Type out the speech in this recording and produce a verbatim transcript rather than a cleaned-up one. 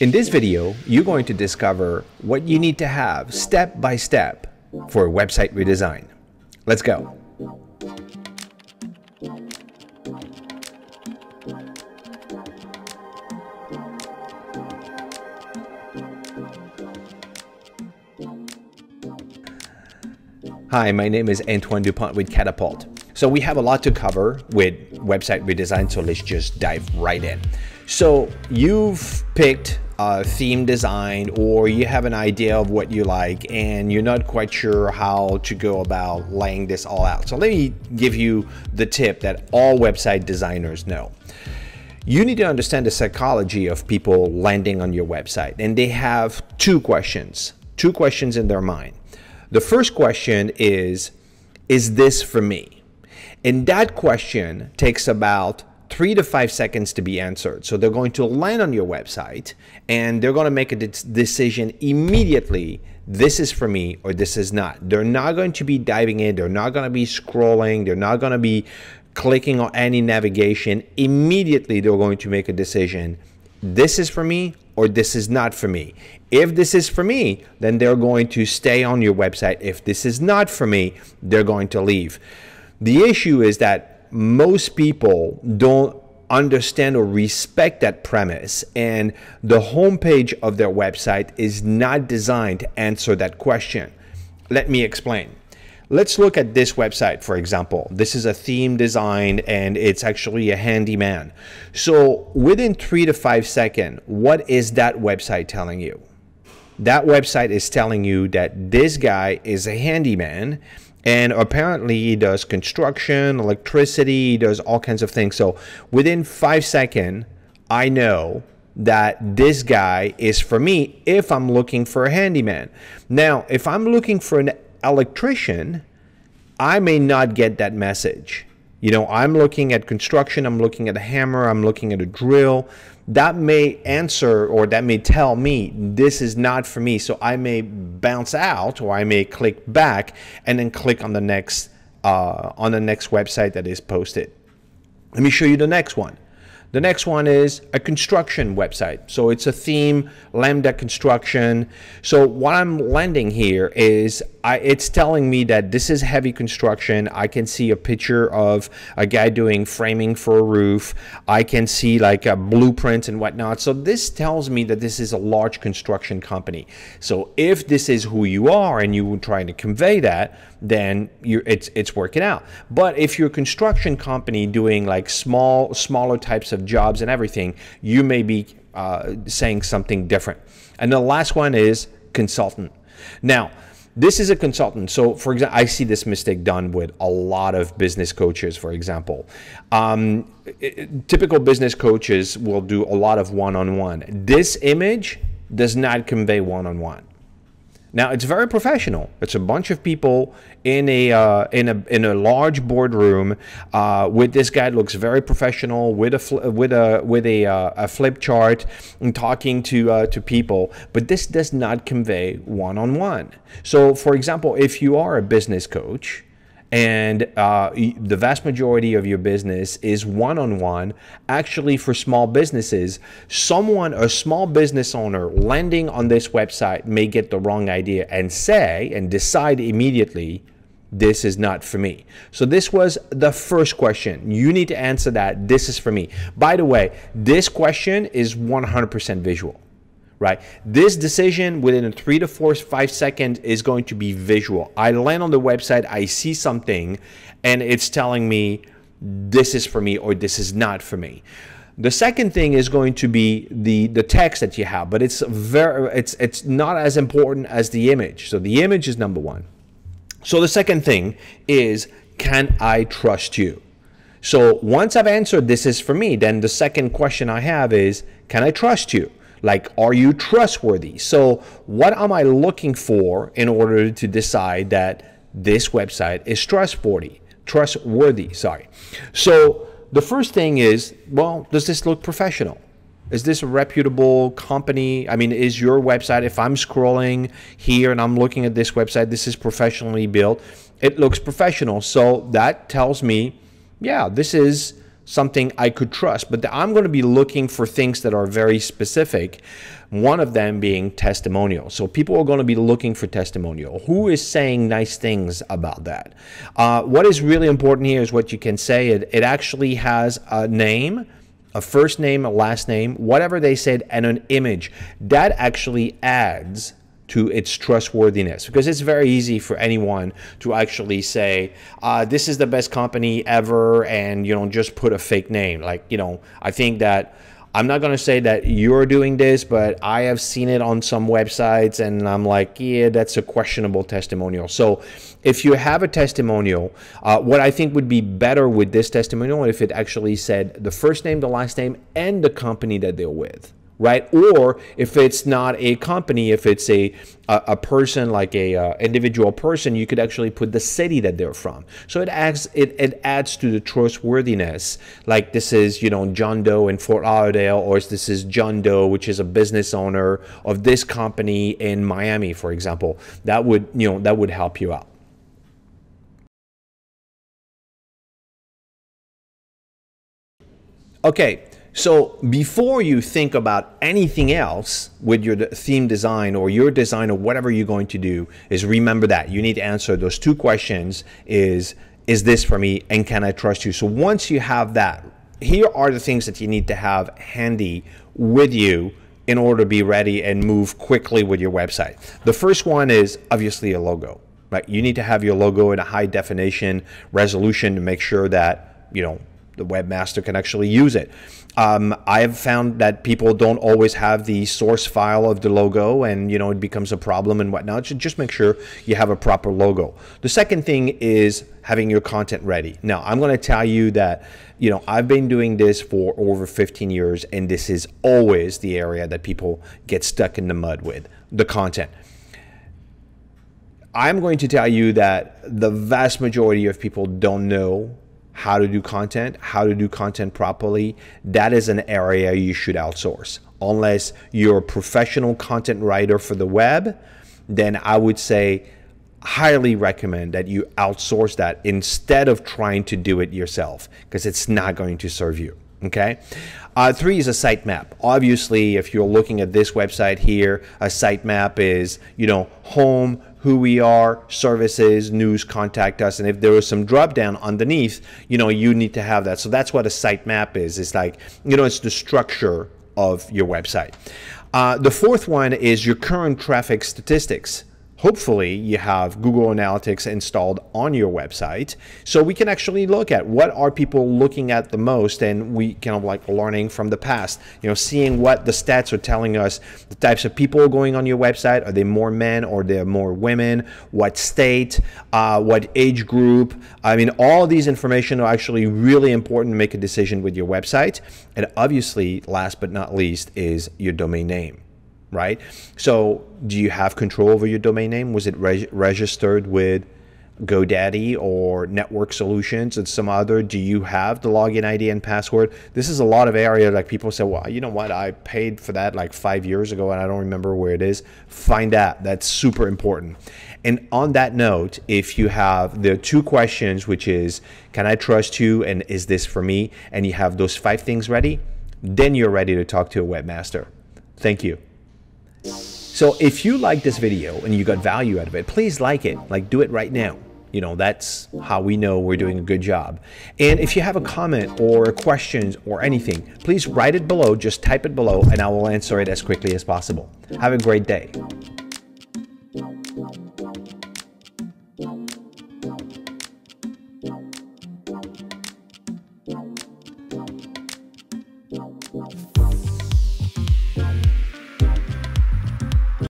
In this video, you're going to discover what you need to have step by step for a website redesign. Let's go. Hi, my name is Antoine Dupont with Catapult. So we have a lot to cover with website redesign, so let's just dive right in. So you've picked a theme design, or you have an idea of what you like and you're not quite sure how to go about laying this all out. So let me give you the tip that all website designers know. You need to understand the psychology of people landing on your website, and they have two questions, two questions in their mind. The first question is, is this for me? And that question takes about three to five seconds to be answered. So they're going to land on your website and they're going to make a de- decision immediately. This is for me or this is not. They're not going to be diving in. They're not going to be scrolling. They're not going to be clicking on any navigation. Immediately, they're going to make a decision. This is for me or this is not for me. If this is for me, then they're going to stay on your website. If this is not for me, they're going to leave. The issue is that most people don't understand or respect that premise, and the homepage of their website is not designed to answer that question. Let me explain. Let's look at this website, for example. This is a theme design and it's actually a handyman. So within three to five seconds, what is that website telling you? That website is telling you that this guy is a handyman and apparently he does construction, electricity, he does all kinds of things. So within five seconds, I know that this guy is for me if I'm looking for a handyman. Now, if I'm looking for an electrician, I may not get that message. You know, I'm looking at construction, I'm looking at a hammer, I'm looking at a drill. That may answer, or that may tell me this is not for me. So I may bounce out, or I may click back and then click on the next uh, on the next website that is posted. Let me show you the next one. The next one is a construction website. So it's a theme, Lambda Construction. So what I'm landing here is I, it's telling me that this is heavy construction. I can see a picture of a guy doing framing for a roof. I can see like a blueprint and whatnot. So this tells me that this is a large construction company. So if this is who you are and you were trying to convey that, then you're, it's, it's working out. But if you're a construction company doing like small, smaller types of jobs and everything, you may be uh, saying something different. And the last one is consultant. Now, this is a consultant. So for example, I see this mistake done with a lot of business coaches, for example. Um, it, typical business coaches will do a lot of one-on-one. This image does not convey one-on-one. Now, it's very professional. It's a bunch of people in a uh, in a in a large boardroom uh, with this guy looks very professional with a with a with a, uh, a flip chart and talking to uh, to people. But this does not convey one-on-one. So, for example, if you are a business coach and uh, the vast majority of your business is one-on-one, actually for small businesses, someone, a small business owner landing on this website may get the wrong idea and say and decide immediately, this is not for me. So this was the first question. You need to answer that, this is for me. By the way, this question is one hundred percent visual. Right? This decision within a three to four, five seconds is going to be visual. I land on the website, I see something, and it's telling me this is for me or this is not for me. The second thing is going to be the, the text that you have, but it's, very, it's, it's not as important as the image. So the image is number one. So the second thing is, can I trust you? So once I've answered this is for me, then the second question I have is, can I trust you? Like, are you trustworthy? So what am I looking for in order to decide that this website is trustworthy? Trustworthy, sorry. So the first thing is, well, does this look professional? Is this a reputable company? I mean, is your website, if I'm scrolling here and I'm looking at this website, this is professionally built, it looks professional. So that tells me, yeah, this is something I could trust, but I'm going to be looking for things that are very specific, one of them being testimonial. So people are going to be looking for testimonial. Who is saying nice things about that? Uh, what is really important here is what you can say. It, it actually has a name, a first name, a last name, whatever they said, and an image. That actually adds to its trustworthiness, because it's very easy for anyone to actually say, uh, this is the best company ever, and, you know, just put a fake name. Like, you know, I think that I'm not going to say that you're doing this, but I have seen it on some websites, and I'm like, yeah, that's a questionable testimonial. So if you have a testimonial, uh, what I think would be better with this testimonial, if it actually said the first name, the last name, and the company that they're with. Right? Or if it's not a company, if it's a a, a person, like a uh, individual person, you could actually put the city that they're from. So it adds it, it adds to the trustworthiness. Like, this is, you know, John Doe in Fort Lauderdale, or this is John Doe, which is a business owner of this company in Miami, for example. That would, you know, that would help you out. Okay. So before you think about anything else with your theme design or your design or whatever you're going to do, is remember that you need to answer those two questions. Is, is this for me, and can I trust you? So once you have that, here are the things that you need to have handy with you in order to be ready and move quickly with your website. The first one is obviously a logo, right? You need to have your logo in a high definition resolution to make sure that, you know, the webmaster can actually use it. Um, I've found that people don't always have the source file of the logo, and, you know, it becomes a problem and whatnot. So just make sure you have a proper logo. The second thing is having your content ready. Now, I'm going to tell you that, you know, I've been doing this for over fifteen years, and this is always the area that people get stuck in the mud with, the content. I'm going to tell you that the vast majority of people don't know how to do content, how to do content properly. That is an area you should outsource. Unless you're a professional content writer for the web, then I would say highly recommend that you outsource that instead of trying to do it yourself, because it's not going to serve you. Okay. Uh, three is a sitemap. Obviously, if you're looking at this website here, a sitemap is, you know, home, who we are, services, news, contact us. And if there is some drop down underneath, you know, you need to have that. So that's what a sitemap is. It's like, you know, it's the structure of your website. Uh, the fourth one is your current traffic statistics. Hopefully you have Google Analytics installed on your website, so we can actually look at what are people looking at the most, and we kind of like learning from the past, you know, seeing what the stats are telling us, the types of people going on your website. Are they more men or they're more women? What state, uh, what age group? I mean, all these information are actually really important to make a decision with your website. And obviously, last but not least, is your domain name. Right? So do you have control over your domain name? Was it reg registered with GoDaddy or Network Solutions and some other? Do you have the login I D and password? This is a lot of area, like people say, well, you know what? I paid for that like five years ago and I don't remember where it is. Find that. That's super important. And on that note, if you have the two questions, which is, can I trust you? And is this for me? And you have those five things ready, then you're ready to talk to a webmaster. Thank you. So if you like this video and you got value out of it, please like it, like do it right now. You know, that's how we know we're doing a good job. And if you have a comment or questions or anything, please write it below, just type it below, and I will answer it as quickly as possible. Have a great day.